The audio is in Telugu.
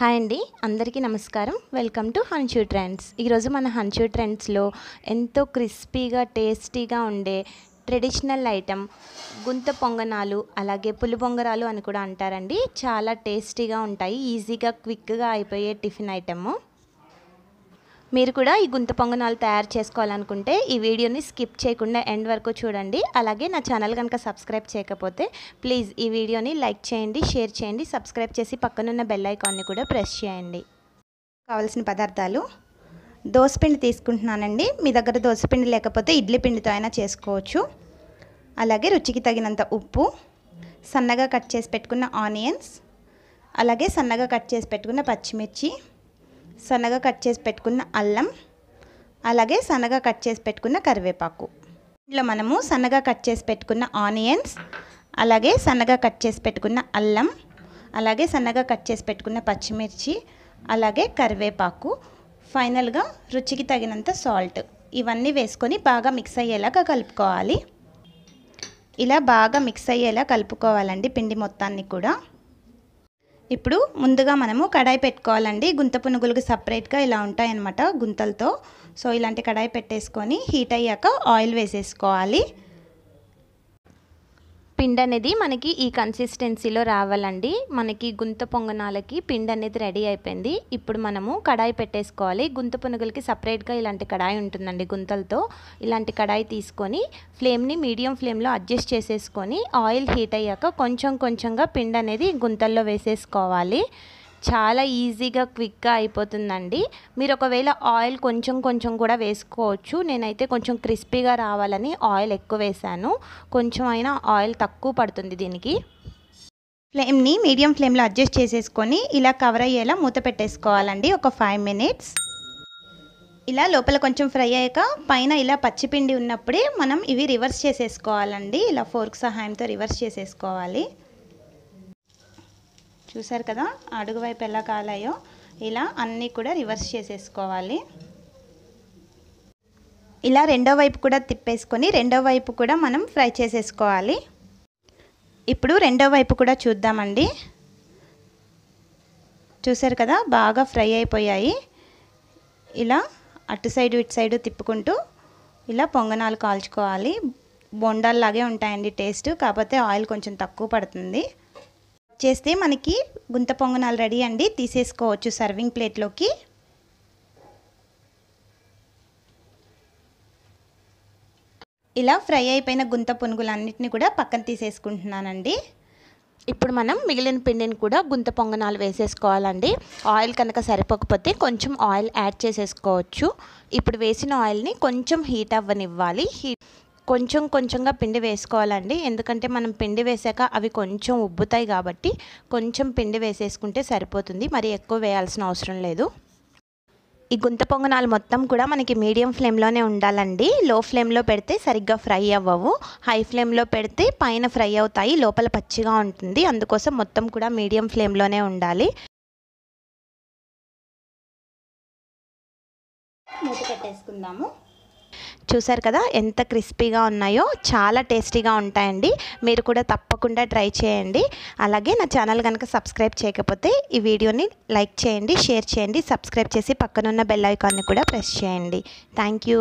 हाय अंडी अंदर की नमस्कार वेलकम टू हंशू ट्रेंड्स मन हंशू ट्रेंड्स लो एंतो क्रिस्पीगा टेस्टीगा उंडे ट्रेडिशनल आइटम गुंत पोंगनालू अलागे पुलु पोंगरालू अनि कूडा अंटारंडी चाला टेस्टीगा उंटाई ईजीगा क्विकगा अयिपोये टिफिन आइटम మీరు కూడా ఈ గుంత పొంగనాలు తయారు చేసుకోవాలనుకుంటే ఈ వీడియోని స్కిప్ చేయకుండా ఎండ్ వరకు చూడండి అలాగే నా ఛానల్ గనుక సబ్స్క్రైబ్ చేయకపోతే ప్లీజ్ ఈ వీడియోని లైక్ చేయండి షేర్ చేయండి సబ్స్క్రైబ్ చేసి పక్కన ఉన్న బెల్ ఐకాన్ ని కూడా ప్రెస్ చేయండి కావాల్సిన పదార్థాలు దోసపిండి తీసుకుంటున్నానండి మీ దగ్గర దోసపిండి లేకపోతే ఇడ్లీ పిండితో అయినా చేసుకోవచ్చు అలాగే రుచికి తగినంత ఉప్పు సన్నగా కట్ చేసి పెట్టుకున్న ఆనియన్స్ అలాగే సన్నగా కట్ చేసి పెట్టుకున్న పచ్చిమిర్చి సన్నగా కట్ చేసి పెట్టుకున్న అల్లం అలాగే సన్నగా కట్ చేసి పెట్టుకున్న కరివేపాకు ఇంట్లో మనము సన్నగా కట్ చేసి పెట్టుకున్న ఆనియన్స్ అలాగే సన్నగా కట్ చేసి పెట్టుకున్న అల్లం అలాగే సన్నగా కట్ చేసి పెట్టుకున్న పచ్చిమిర్చి అలాగే కరివేపాకు ఫైనల్ గా రుచికి తగినంత సాల్ట్ ఇవన్నీ వేసుకొని బాగా మిక్స్ అయ్యేలాగా కలుపుకోవాలి ఇలా బాగా మిక్స్ అయ్యేలా కలుపుకోవాలండి పిండి మొత్తాన్ని కూడా ఇప్పుడు ముందుగా మనము కడాయి పెట్టుకోవాలండి గుంత పునుగులకు సెపరేట్ గా ఇలా ఉంటాయి అన్నమాట గుంతలతో సో ఇలాంటి కడాయి పెట్టేసుకొని హీట్ అయ్యాక ఆయిల్ వేసేసుకోవాలి పిండి అనేది మనకి ఈ కన్సిస్టెన్సీలో రావాలండి మనకి గుంత పొంగనాలకి పిండి అనేది రెడీ అయిపోయింది ఇప్పుడు మనము కడాయి పెట్టేసుకోవాలి గుంత పునుగులకు సెపరేట్ గా ఇలాంటి కడాయి ఉంటుందండి గుంతలతో ఇలాంటి కడాయి తీసుకొని ఫ్లేమ్ ని మీడియం ఫ్లేమ్ లో అడ్జస్ట్ చేసేసుకొని ఆయిల్ హీట్ అయ్యాక కొంచెం కొంచెంగా పిండి అనేది గుంతల్లో వేసేసుకోవాలి చాలా ఈజీగా క్విక్ గా అయిపోతుందండి మీరు ఒకవేళ ఆయిల్ కొంచెం కొంచెం కూడా వేసుకోవచ్చు నేనైతే కొంచెం క్రిస్పీగా రావాలని ఆయిల్ ఎక్కువ వేసాను కొంచెం అయినా ఆయిల్ తక్కువ పడుతుంది దీనికి ఫ్లేమ్ ని మీడియం ఫ్లేమ్ లో అడ్జస్ట్ చేసేసుకొని ఇలా కవర్ అయ్యేలా మూత పెట్టేసుకోవాలండి ఒక 5 నిమిషాలు ఇలా లోపల కొంచెం ఫ్రై అయ్యాక పైన ఇలా పచ్చిపిండి ఉన్నప్పుడే మనం ఇవి రివర్స్ చేసేసుకోవాలండి ఇలా ఫోర్క్ సహాయంతో రివర్స్ చేసేసుకోవాలి చూశారు కదా అడుగు వైపు ఎలా కాలాయో ఇలా అన్ని కూడా రివర్స్ చేసేసుకోవాలి ఇలా రెండో వైపు కూడా తిప్పేసుకొని రెండో వైపు కూడా మనం ఫ్రై చేసేసుకోవాలి ఇప్పుడు రెండో వైపు కూడా చూద్దామండి చూశారు కదా బాగా ఫ్రై అయిపోయాయి ఇలా అటు సైడ్ ఇటు సైడ్ తిప్పుకుంటూ ఇలా పొంగనాలు కాల్చుకోవాలి బొండాలు లాగే ఉంటాయండి టేస్ట్ కాకపోతే ఆయిల్ కొంచెం తక్కువ పడుతుంది చేస్తే మనకి గుంత పొంగనాలు రెడీ అండి తీసేసుకోవచ్చు సర్వింగ్ ప్లేట్లోకి ఇలా ఫ్రై అయిపోయిన గుంత పునుగులన్నిటిని కూడా పక్కన తీసేసుకుంటున్నానండి ఇప్పుడు మనం మిగిలిన పిండిని కూడా గుంత పొంగనాలు వేసేసుకోవాలండి ఆయిల్ కనుక సరిపోకపోతే కొంచెం ఆయిల్ యాడ్ చేసేసుకోవచ్చు ఇప్పుడు వేసిన ఆయిల్ని కొంచెం హీట్ అవ్వనివ్వాలి కొంచెం కొంచెంగా పిండి వేసుకోవాలండి ఎందుకంటే మనం పిండి వేసాక అవి కొంచెం ఉబ్బుతాయి కాబట్టి కొంచెం పిండి వేసేసుకుంటే సరిపోతుంది మరి ఎక్కువ వేయాల్సిన అవసరం లేదు ఈ గుంత పొంగనాలు మొత్తం కూడా మనకి మీడియం ఫ్లేమ్లోనే ఉండాలండి లో ఫ్లేమ్లో పెడితే సరిగ్గా ఫ్రై అవ్వవు హై ఫ్లేమ్లో పెడితే పైన ఫ్రై అవుతాయి లోపల పచ్చిగా ఉంటుంది అందుకోసం మొత్తం కూడా మీడియం ఫ్లేమ్లోనే ఉండాలి మూత పెట్టేసుకుందాము చూసారు కదా ఎంత క్రిస్పీగా ఉన్నాయో చాలా టేస్టీగా ఉంటాయండి మీరు కూడా తప్పకుండా ట్రై చేయండి అలాగే నా ఛానల్ కనుక సబ్స్క్రైబ్ చేయకపోతే ఈ వీడియోని లైక్ చేయండి షేర్ చేయండి సబ్స్క్రైబ్ చేసి పక్కన ఉన్న బెల్ ఐకాన్ని కూడా ప్రెస్ చేయండి థ్యాంక్ యూ